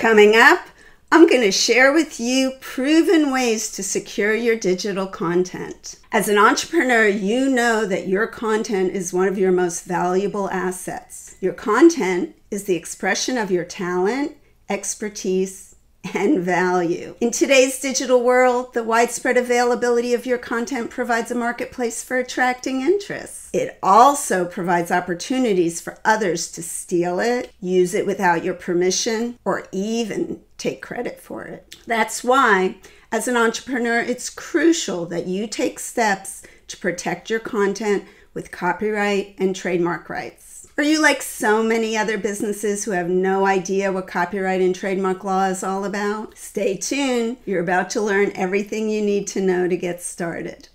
Coming up, I'm going to share with you proven ways to secure your digital content. As an entrepreneur, you know that your content is one of your most valuable assets. Your content is the expression of your talent, expertise, and value. In today's digital world, the widespread availability of your content provides a marketplace for attracting interest. It also provides opportunities for others to steal it, use it without your permission, or even take credit for it. That's why, as an entrepreneur, it's crucial that you take steps to protect your content with copyright and trademark rights. Are you like so many other businesses who have no idea what copyright and trademark law is all about? Stay tuned. You're about to learn everything you need to know to get started.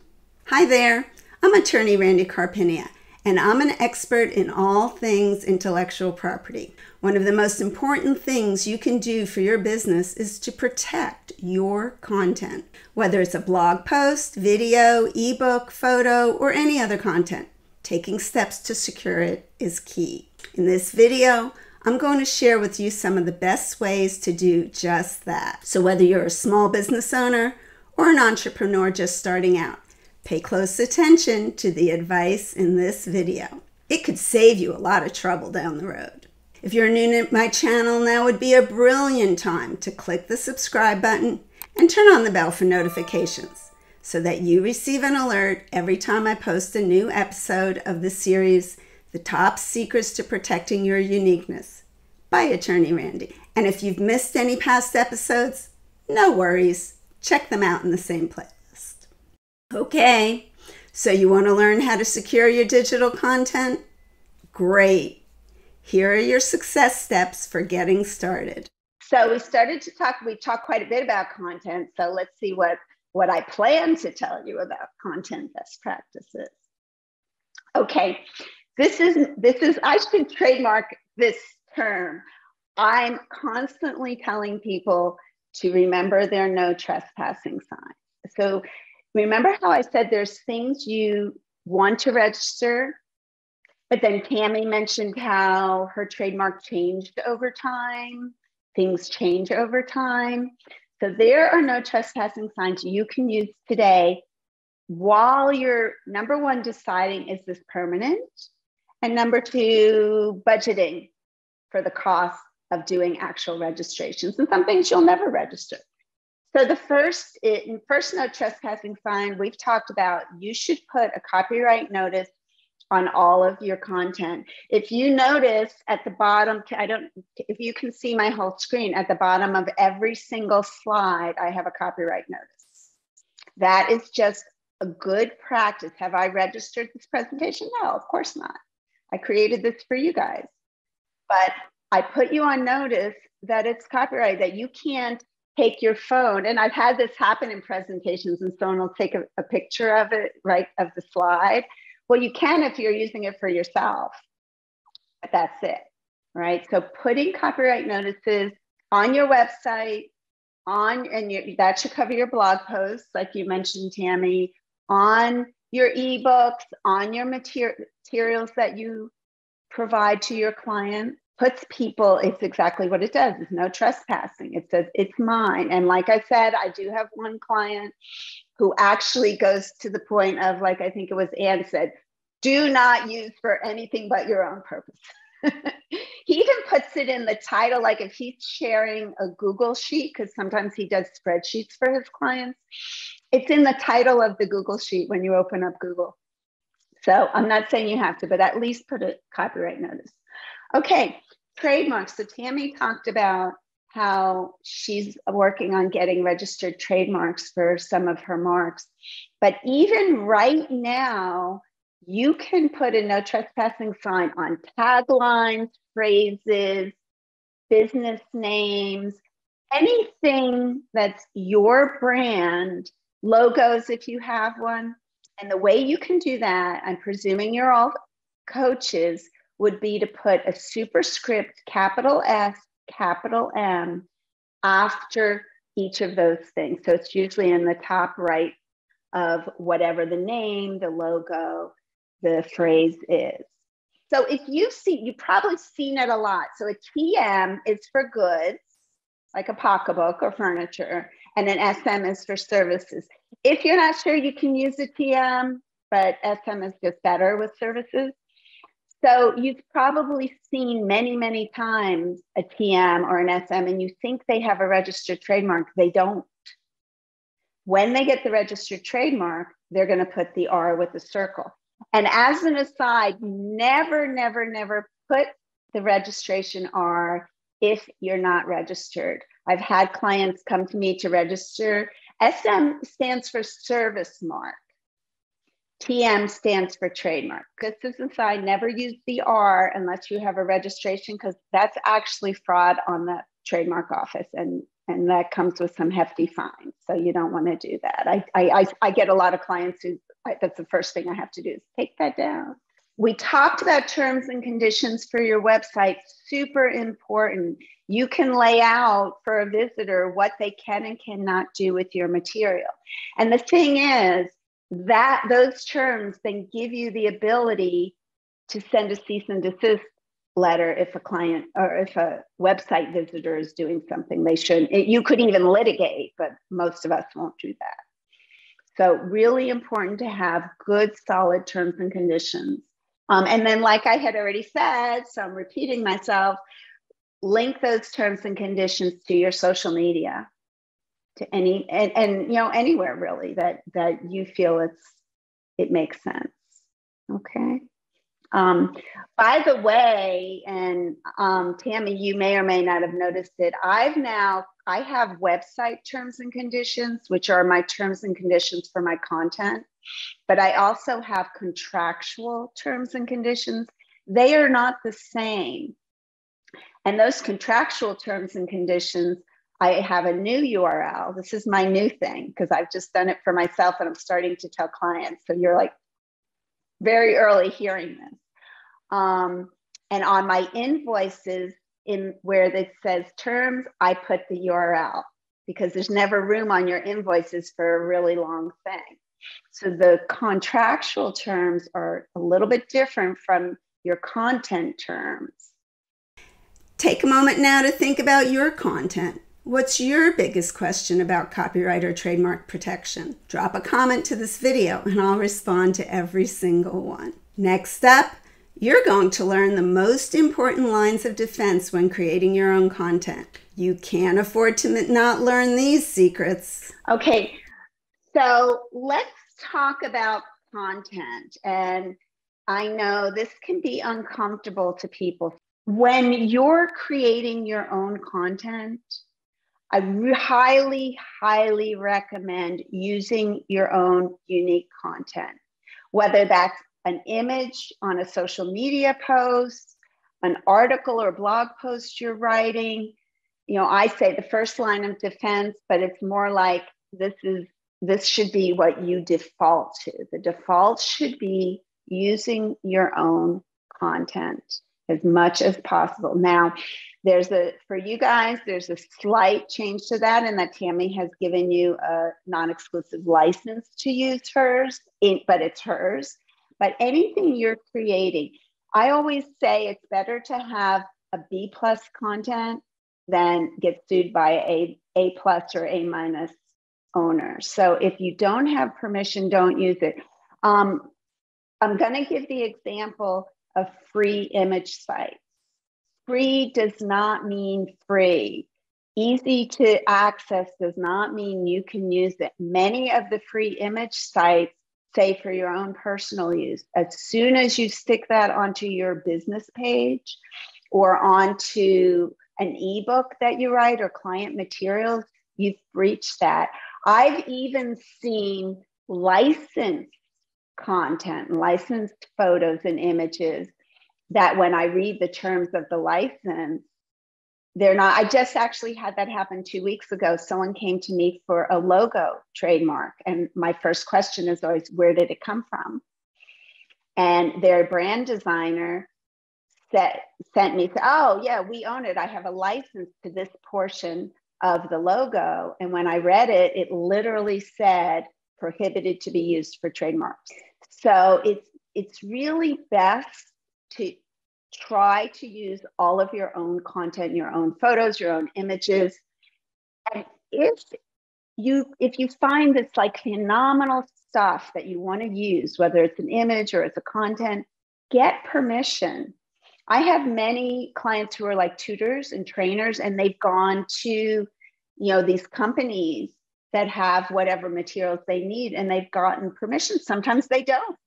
Hi there. I'm attorney Randi Karpinia, and I'm an expert in all things intellectual property. One of the most important things you can do for your business is to protect your content, whether it's a blog post, video, ebook, photo, or any other content. Taking steps to secure it is key. In this video, I'm going to share with you some of the best ways to do just that. So whether you're a small business owner or an entrepreneur just starting out, pay close attention to the advice in this video. It could save you a lot of trouble down the road. If you're new to my channel, now would be a brilliant time to click the subscribe button and turn on the bell for notifications so that you receive an alert every time I post a new episode of the series, The Top Secrets to Protecting Your Uniqueness by Attorney Randi. And if you've missed any past episodes, no worries, check them out in the same place. Okay, so you want to learn how to secure your digital content? Great. Here are your success steps for getting started. So we talked quite a bit about content. So let's see what I plan to tell you about content best practices. Okay, I should trademark this term. I'm constantly telling people to remember there are no trespassing signs. So remember how I said there's things you want to register, but then Tammy mentioned how her trademark changed over time. Things change over time. So there are no trespassing signs you can use today while you're, number one, deciding is this permanent? And number two, budgeting for the cost of doing actual registrations. And some things you'll never register. So the first no trespassing sign we've talked about, you should put a copyright notice on all of your content. If you notice at the bottom, if you can see my whole screen, at the bottom of every single slide, I have a copyright notice. That is just a good practice. Have I registered this presentation? No, of course not. I created this for you guys. But I put you on notice that it's copyright, that you can't take your phone, and I've had this happen in presentations, and someone will take a picture of it, right, of the slide. Well, you can if you're using it for yourself, but that's it, right? So putting copyright notices on your website, that should cover your blog posts, like you mentioned, Tammy, on your ebooks, on your materials that you provide to your clients. Puts people, it's exactly what it does. It's no trespassing. It says it's mine. And like I said, I do have one client who actually goes to the point of, like, I think it was Anne said, do not use for anything but your own purpose. He even puts it in the title, like if he's sharing a Google sheet, because sometimes he does spreadsheets for his clients. It's in the title of the Google sheet when you open up Google. So I'm not saying you have to, but at least put a copyright notice. Okay, trademarks. So Tammy talked about how she's working on getting registered trademarks for some of her marks. But even right now, you can put a no trespassing sign on taglines, phrases, business names, anything that's your brand, logos if you have one. And the way you can do that, I'm presuming you're all coaches, would be to put a superscript, capital S, capital M, after each of those things. So it's usually in the top right of whatever the name, the logo, the phrase is. So if you've seen, you've probably seen it a lot. So a TM is for goods, like a pocketbook or furniture, and then SM is for services. If you're not sure, you can use a TM, but SM is just better with services. So you've probably seen many, many times a TM or an SM, and you think they have a registered trademark. They don't. When they get the registered trademark, they're going to put the R with a circle. And as an aside, never, never, never put the registration R if you're not registered. I've had clients come to me to register. SM stands for service mark. TM stands for trademark. Just as an aside, never use the R unless you have a registration, because that's actually fraud on the trademark office, and that comes with some hefty fines. So you don't want to do that. I get a lot of clients who, that's the first thing I have to do is take that down. We talked about terms and conditions for your website, super important. You can lay out for a visitor what they can and cannot do with your material. And the thing is, that those terms then give you the ability to send a cease and desist letter if a client or if a website visitor is doing something they shouldn't. You could even litigate, but most of us won't do that. So really important to have good, solid terms and conditions. And then, like I had already said, so I'm repeating myself, link those terms and conditions to your social media, to any, and you know, anywhere really that you feel it makes sense. Okay. By the way, and Tammy, you may or may not have noticed it, I have website terms and conditions, which are my terms and conditions for my content, but I also have contractual terms and conditions. They are not the same. And those contractual terms and conditions, I have a new URL. This is my new thing because I've just done it for myself and I'm starting to tell clients. So you're like very early hearing this. And on my invoices, in where it says terms, I put the URL because there's never room on your invoices for a really long thing. So the contractual terms are a little bit different from your content terms. Take a moment now to think about your content. What's your biggest question about copyright or trademark protection? Drop a comment to this video and I'll respond to every single one. Next up, you're going to learn the most important lines of defense when creating your own content. You can't afford to not learn these secrets. Okay, so let's talk about content. And I know this can be uncomfortable to people. When you're creating your own content, I highly, highly recommend using your own unique content, whether that's an image on a social media post, an article or blog post you're writing. You know, I say the first line of defense, but it's more like this should be what you default to. The default should be using your own content as much as possible. Now, for you guys, there's a slight change to that, and that Tammy has given you a non-exclusive license to use hers, but it's hers. But anything you're creating, I always say it's better to have a B+ content than get sued by A+ or A- owner. So if you don't have permission, don't use it. I'm gonna give the example of free image sites. Free does not mean free. Easy to access does not mean you can use it. Many of the free image sites say for your own personal use. As soon as you stick that onto your business page or onto an ebook that you write or client materials, you've breached that. I've even seen licensed content, licensed photos and images that when I read the terms of the license, they're not. I just actually had that happen 2 weeks ago. Someone came to me for a logo trademark. And my first question is always, where did it come from? And their brand designer sent me, oh yeah, we own it. I have a license to this portion of the logo. And when I read it, it literally said prohibited to be used for trademarks. So it's really best to try to use all of your own content, your own photos, your own images, And if you find this like phenomenal stuff that you want to use, whether it's an image or it's a content, get permission. I have many clients who are like tutors and trainers, and they've gone to, you know, these companies that have whatever materials they need, and they've gotten permission. Sometimes they don't.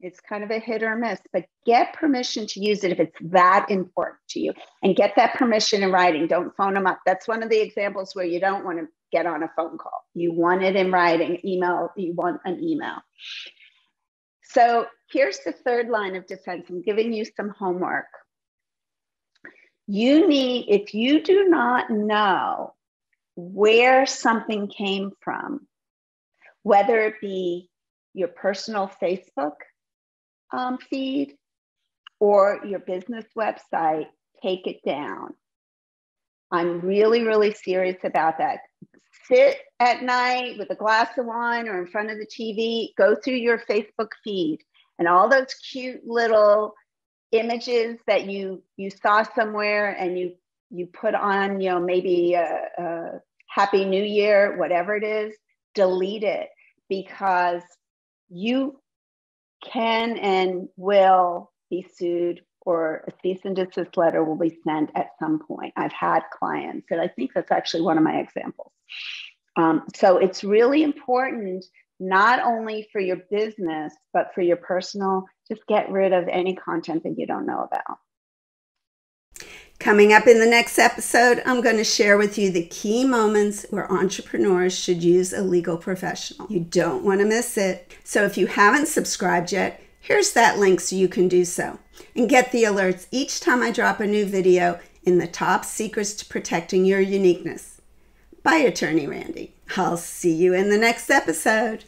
It's kind of a hit or miss, but get permission to use it if it's that important to you, and get that permission in writing. Don't phone them up. That's one of the examples where you don't want to get on a phone call. You want it in writing, email, you want an email. So here's the third line of defense. I'm giving you some homework. You need, if you do not know where something came from, whether it be your personal Facebook feed or your business website, take it down. I'm really, really serious about that. Sit at night with a glass of wine or in front of the TV, go through your Facebook feed, and all those cute little images that you saw somewhere and you put on, you know, maybe a Happy New Year, whatever it is, delete it, because you can and will be sued, or a cease and desist letter will be sent at some point. I've had clients, and I think that's actually one of my examples. So it's really important, not only for your business, but for your personal, just get rid of any content that you don't know about. Coming up in the next episode, I'm going to share with you the key moments where entrepreneurs should use a legal professional. You don't want to miss it. So if you haven't subscribed yet, here's that link so you can do so. And get the alerts each time I drop a new video in the top secrets to protecting your uniqueness. By Attorney Randi. I'll see you in the next episode.